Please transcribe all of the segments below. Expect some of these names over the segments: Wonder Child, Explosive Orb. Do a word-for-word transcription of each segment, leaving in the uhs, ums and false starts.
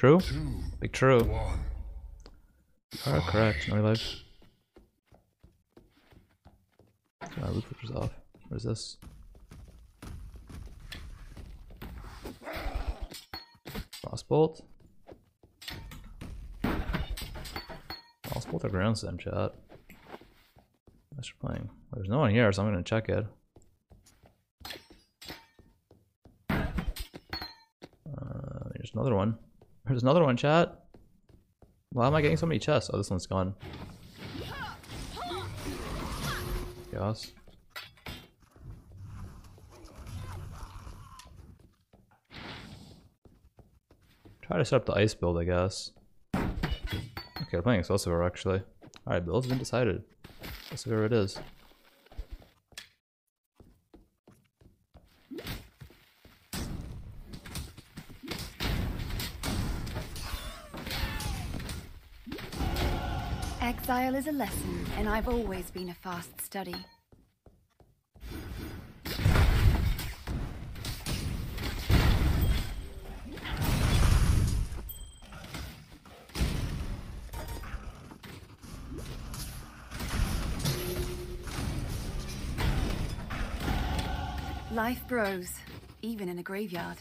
True? Two, Big true. One, oh, correct. No life. Alright, loot filters off. What is this? Boss bolt. Boss bolt or ground stem, chat. That's your playing. Well, there's no one here, so I'm gonna check it. There's another one. There's another one, chat. Why am I getting so many chests? Oh, this one's gone. Chaos. Try to set up the ice build, I guess. Okay, we're playing Explosive Orb, actually. Alright, build's been decided. Let's see where it is. Exile is a lesson, and I've always been a fast study. Life grows, even in a graveyard.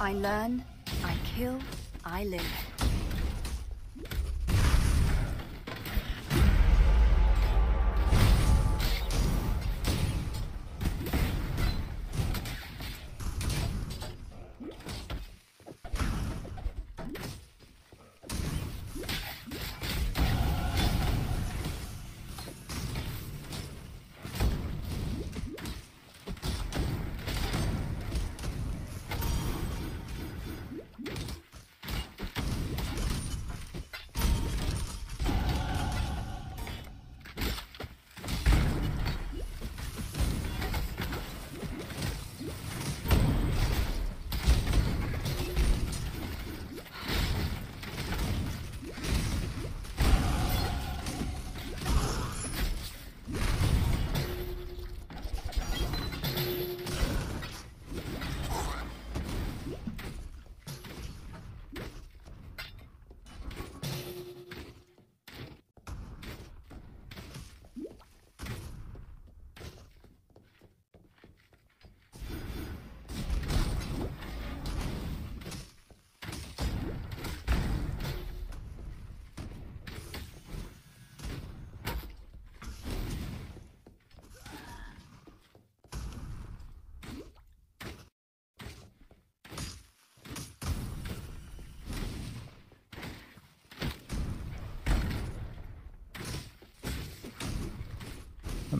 I learn, I kill, I live.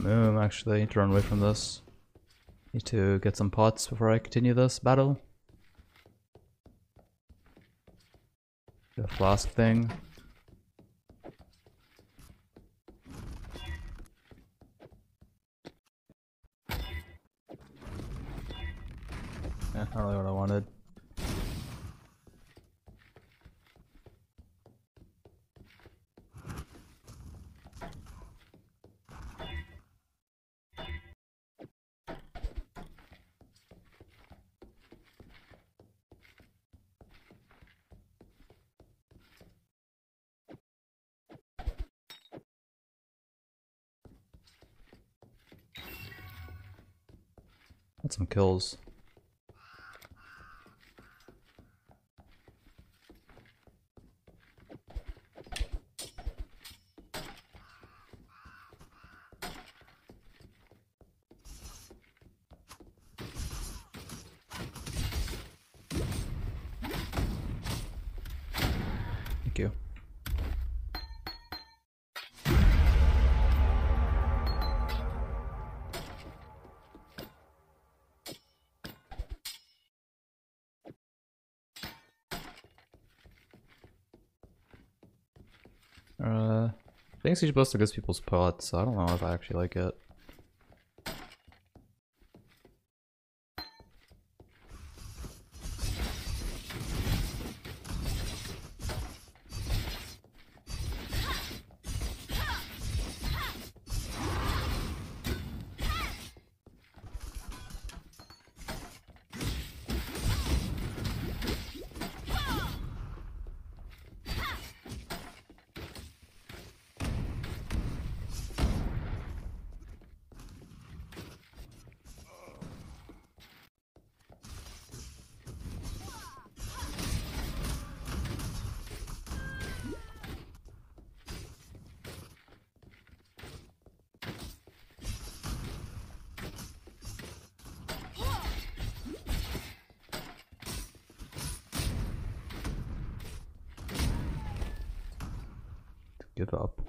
Um, actually, I need to run away from this. Need to get some pots before I continue this battle. The flask thing. Eh, not really what I wanted. Some kills. Thank you. Uh, thinks he's supposed to give people spots, so I don't know if I actually like it. Give up.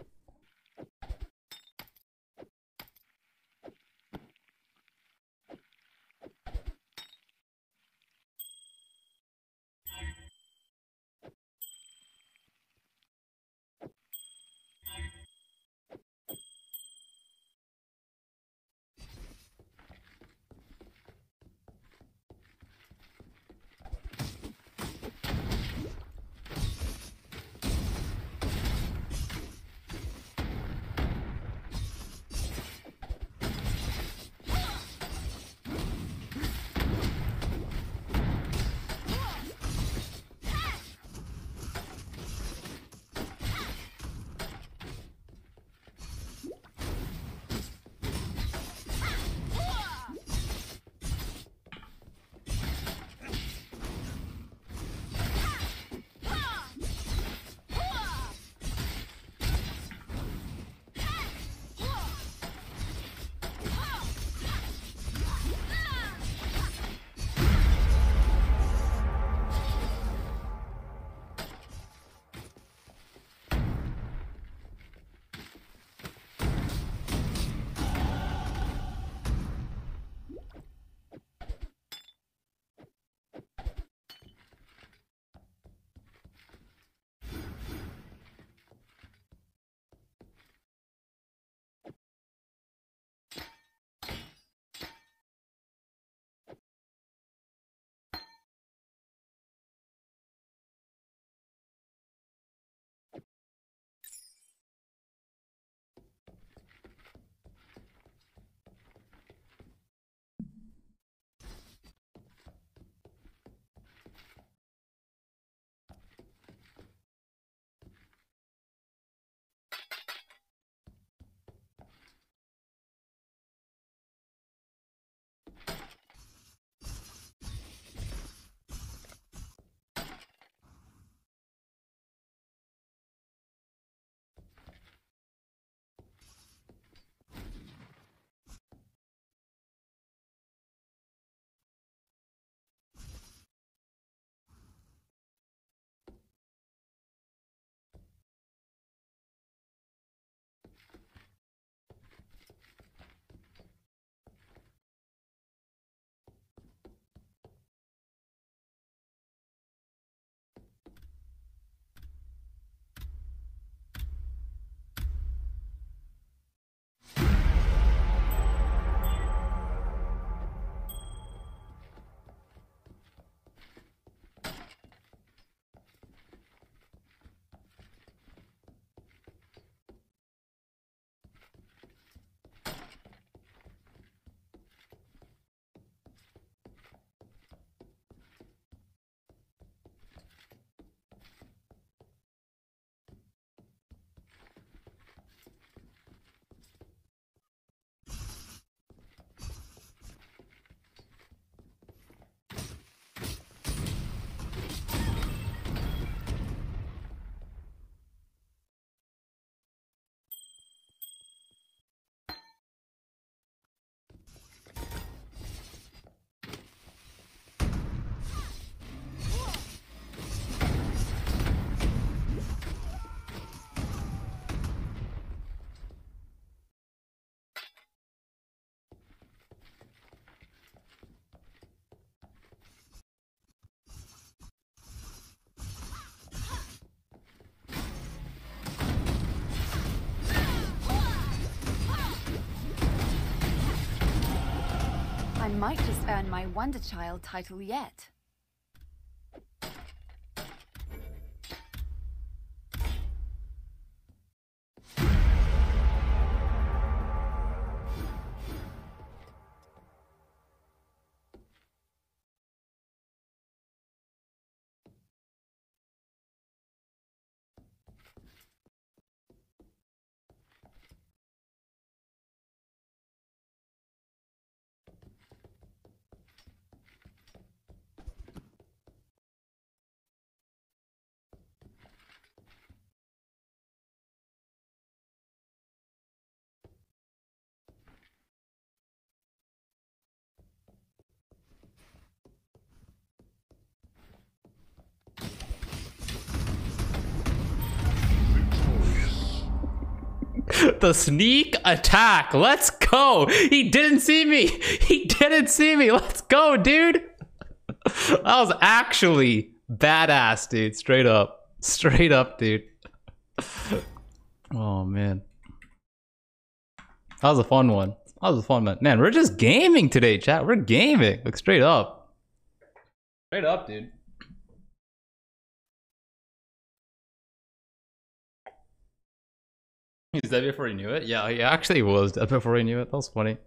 might just earn my Wonder Child title yet. The sneak attack. Let's go. He didn't see me. He didn't see me. Let's go, dude. That was actually badass, dude. Straight up. Straight up, dude. Oh, man. That was a fun one. That was a fun one. Man, we're just gaming today, chat. We're gaming. Like, straight up. Straight up, dude. He's dead before he knew it? Yeah, he actually was dead before he knew it. That was funny.